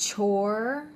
chore,